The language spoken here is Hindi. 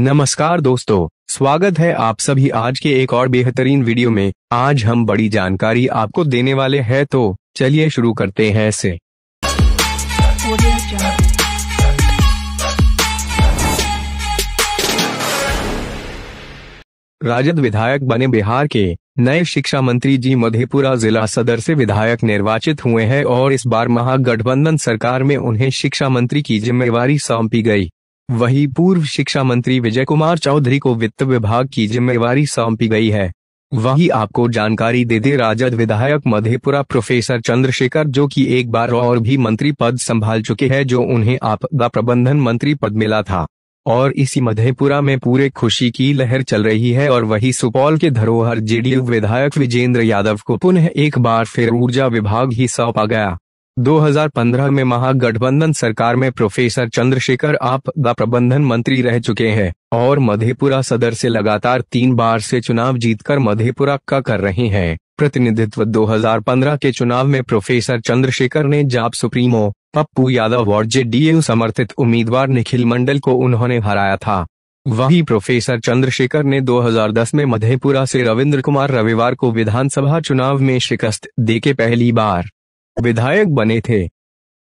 नमस्कार दोस्तों, स्वागत है आप सभी आज के एक और बेहतरीन वीडियो में। आज हम बड़ी जानकारी आपको देने वाले हैं, तो चलिए शुरू करते हैं इसे। राजद विधायक बने बिहार के नए शिक्षा मंत्री जी मधेपुरा जिला सदर से विधायक निर्वाचित हुए हैं और इस बार महागठबंधन सरकार में उन्हें शिक्षा मंत्री की जिम्मेवारी सौंपी गई। वहीं पूर्व शिक्षा मंत्री विजय कुमार चौधरी को वित्त विभाग की जिम्मेवारी सौंपी गई है। वहीं आपको जानकारी दे दे, राजद विधायक मधेपुरा प्रोफेसर चंद्रशेखर, जो कि एक बार और भी मंत्री पद संभाल चुके हैं, जो उन्हें आपदा प्रबंधन मंत्री पद मिला था। और इसी मधेपुरा में पूरे खुशी की लहर चल रही है। और वहीं सुपौल के धरोहर जेडीयू विधायक विजेंद्र यादव को पुनः एक बार फिर ऊर्जा विभाग ही सौंपा गया। 2015 में महागठबंधन सरकार में प्रोफेसर चंद्रशेखर आपदा प्रबंधन मंत्री रह चुके हैं और मधेपुरा सदर से लगातार 3 बार से चुनाव जीतकर मधेपुरा का कर रहे हैं प्रतिनिधित्व। 2015 के चुनाव में प्रोफेसर चंद्रशेखर ने जाप सुप्रीमो पप्पू यादव और जेडीयू समर्थित उम्मीदवार निखिल मंडल को उन्होंने हराया था। वहीं प्रोफेसर चंद्रशेखर ने 2010 में मधेपुरा से रविन्द्र कुमार रविवार को विधानसभा चुनाव में शिकस्त देके पहली बार विधायक बने थे।